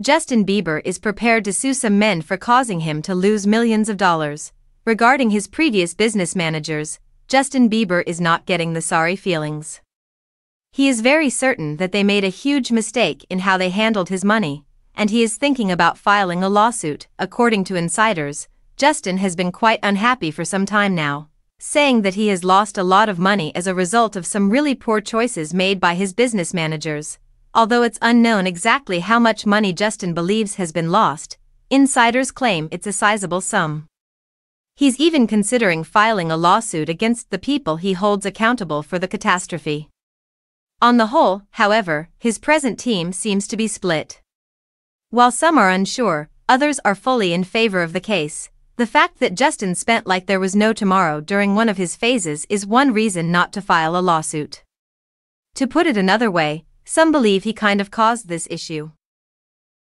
Justin Bieber is prepared to sue some men for causing him to lose millions of dollars. Regarding his previous business managers, Justin Bieber is not getting the sorry feelings. He is very certain that they made a huge mistake in how they handled his money, and he is thinking about filing a lawsuit. According to insiders, Justin has been quite unhappy for some time now, saying that he has lost a lot of money as a result of some really poor choices made by his business managers. Although it's unknown exactly how much money Justin believes has been lost, insiders claim it's a sizable sum. He's even considering filing a lawsuit against the people he holds accountable for the catastrophe. On the whole, however, his present team seems to be split. While some are unsure, others are fully in favor of the case. The fact that Justin spent like there was no tomorrow during one of his phases is one reason not to file a lawsuit. To put it another way, some believe he kind of caused this issue.